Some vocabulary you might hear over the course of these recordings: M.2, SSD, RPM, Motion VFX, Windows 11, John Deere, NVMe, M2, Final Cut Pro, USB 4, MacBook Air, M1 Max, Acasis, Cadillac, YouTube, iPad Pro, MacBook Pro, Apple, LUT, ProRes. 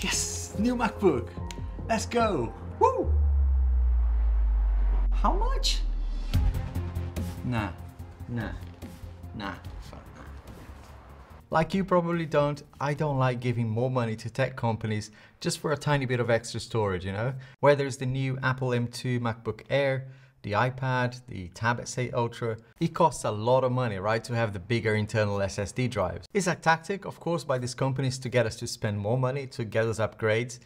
Yes, new MacBook. Let's go. Woo! How much? Nah. Fuck. Like you probably don't, I don't like giving more money to tech companies just for a tiny bit of extra storage, you know? Whether it's the new Apple M2 MacBook Air, the iPad, the Tab S8 Ultra, it costs a lot of money, right, to have the bigger internal SSD drives. It's a tactic, of course, by these companies to get us to spend more money, to get us upgrades,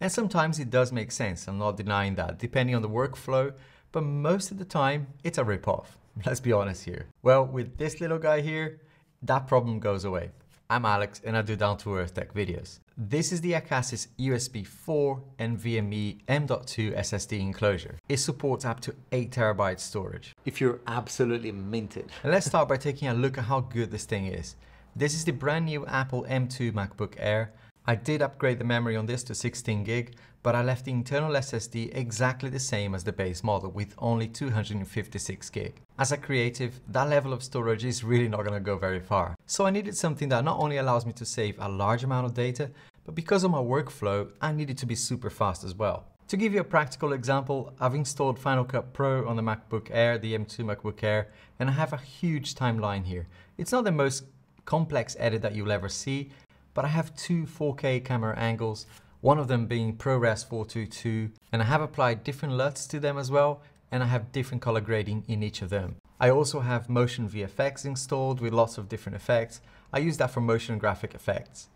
and sometimes it does make sense, I'm not denying that, depending on the workflow, but most of the time, it's a rip-off. Let's be honest here. Well, with this little guy here, that problem goes away. I'm Alex and I do down to earth tech videos. This is the Acasis USB 4 NVMe M.2 SSD enclosure. It supports up to 8 terabytes storage. If you're absolutely minted. And let's start by taking a look at how good this thing is. This is the brand new Apple M2 MacBook Air. I did upgrade the memory on this to 16 gig, but I left the internal SSD exactly the same as the base model with only 256 gig. As a creative, that level of storage is really not gonna go very far. So I needed something that not only allows me to save a large amount of data, but because of my workflow, I needed to be super fast as well. To give you a practical example, I've installed Final Cut Pro on the MacBook Air, the M2 MacBook Air, and I have a huge timeline here. It's not the most complex edit that you'll ever see, but I have two 4K camera angles, one of them being ProRes 422, and I have applied different LUTs to them as well, and I have different color grading in each of them. I also have Motion VFX installed with lots of different effects. I use that for motion graphic effects.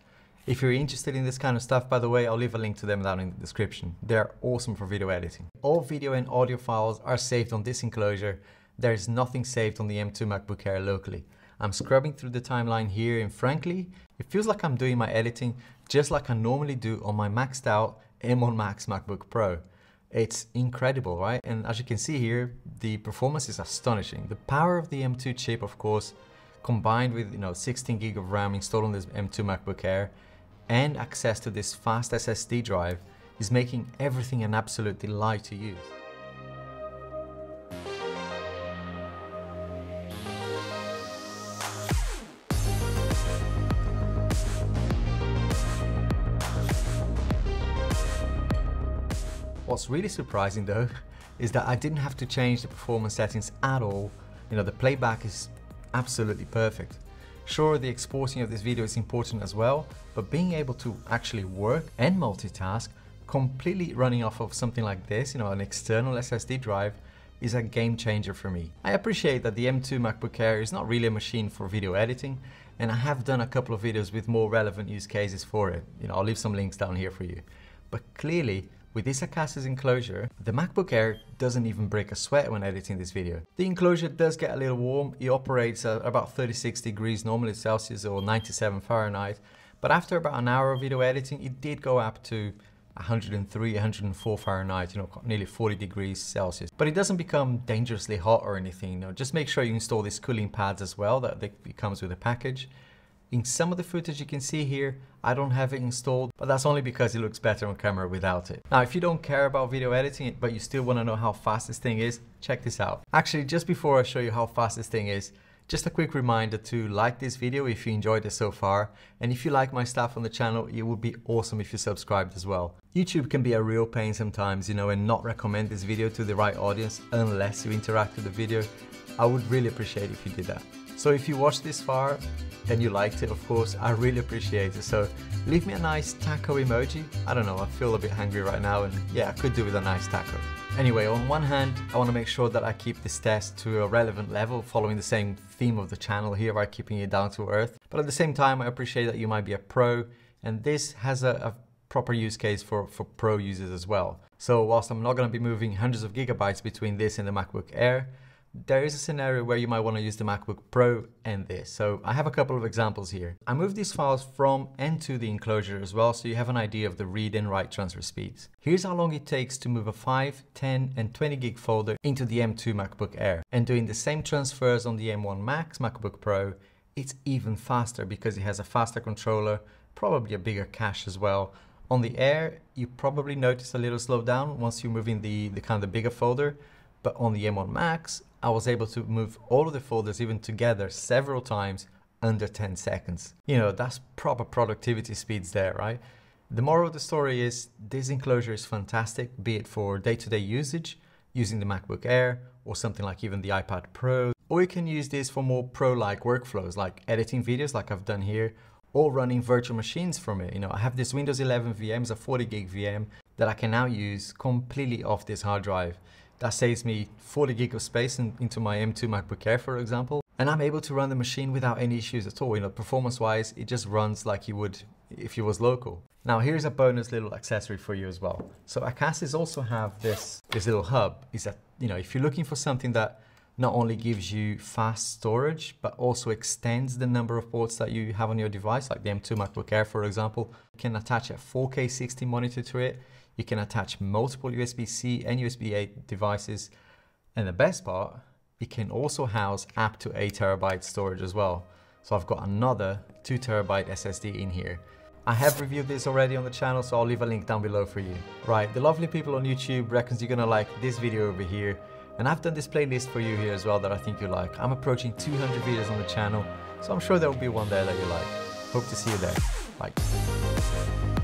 If you're interested in this kind of stuff, by the way, I'll leave a link to them down in the description. They're awesome for video editing. All video and audio files are saved on this enclosure. There is nothing saved on the M2 MacBook Air locally. I'm scrubbing through the timeline here and frankly, it feels like I'm doing my editing just like I normally do on my maxed out M1 Max MacBook Pro. It's incredible, right? And as you can see here, the performance is astonishing. The power of the M2 chip, of course, combined with 16 gig of RAM installed on this M2 MacBook Air and access to this fast SSD drive is making everything an absolute delight to use. What's really surprising though, is that I didn't have to change the performance settings at all. The playback is absolutely perfect. Sure, the exporting of this video is important as well, but being able to actually work and multitask, completely running off of something like this, an external SSD drive, is a game changer for me. I appreciate that the M2 MacBook Air is not really a machine for video editing, and I have done a couple of videos with more relevant use cases for it. I'll leave some links down here for you. But clearly, with this Acasis enclosure, the MacBook Air doesn't even break a sweat when editing this video. The enclosure does get a little warm. It operates at about 36 degrees normally Celsius or 97 Fahrenheit. But after about an hour of video editing, it did go up to 103, 104 Fahrenheit, nearly 40 degrees Celsius. But it doesn't become dangerously hot or anything. Just make sure you install these cooling pads as well, that it comes with a package. In some of the footage you can see here, I don't have it installed, but that's only because it looks better on camera without it. Now, if you don't care about video editing, but you still want to know how fast this thing is, check this out. Actually, just before I show you how fast this thing is, just a quick reminder to like this video if you enjoyed it so far. And if you like my stuff on the channel, it would be awesome if you subscribed as well. YouTube can be a real pain sometimes, and not recommend this video to the right audience unless you interact with the video. I would really appreciate it if you did that. So if you watched this far and you liked it, of course, I really appreciate it. So leave me a nice taco emoji. I don't know, I feel a bit hungry right now and yeah, I could do with a nice taco. Anyway, on one hand, I want to make sure that I keep this test to a relevant level, following the same theme of the channel here by keeping it down to earth. But at the same time, I appreciate that you might be a pro and this has a proper use case for pro users as well. So whilst I'm not going to be moving hundreds of gigabytes between this and the MacBook Air, there is a scenario where you might want to use the MacBook Pro and this. So I have a couple of examples here. I moved these files from and to the enclosure as well, so you have an idea of the read and write transfer speeds. Here's how long it takes to move a 5, 10 and 20 gig folder into the M2 MacBook Air. And doing the same transfers on the M1 Max MacBook Pro, it's even faster because it has a faster controller, probably a bigger cache as well. On the Air, you probably notice a little slowdown once you move in the kind of bigger folder, but on the M1 Max, I was able to move all of the folders even together several times under 10 seconds. That's proper productivity speeds there, right? The moral of the story is this enclosure is fantastic, be it for day-to-day usage, using the MacBook Air, or something like even the iPad Pro, or you can use this for more pro-like workflows, like editing videos like I've done here, or running virtual machines from it. You know, I have this Windows 11 VM, it's a 40 gig VM that I can now use completely off this hard drive. That saves me 40 gig of space into my M2 MacBook Air, for example, and I'm able to run the machine without any issues at all. You know, performance-wise, it just runs like you would if it was local. Now here's a bonus little accessory for you as well. So Acasis also have this little hub. Is that, you know, if you're looking for something that not only gives you fast storage, but also extends the number of ports that you have on your device, like the M2 MacBook Air, for example, you can attach a 4K 60 monitor to it. You can attach multiple USB-C and USB-A devices. And the best part, it can also house up to 8 terabyte storage as well. So I've got another 2 terabyte SSD in here. I have reviewed this already on the channel, so I'll leave a link down below for you. Right, the lovely people on YouTube reckons you're gonna like this video over here, and I've done this playlist for you here as well that I think you'll like. I'm approaching 200 videos on the channel, so I'm sure there will be one there that you like. Hope to see you there. Bye.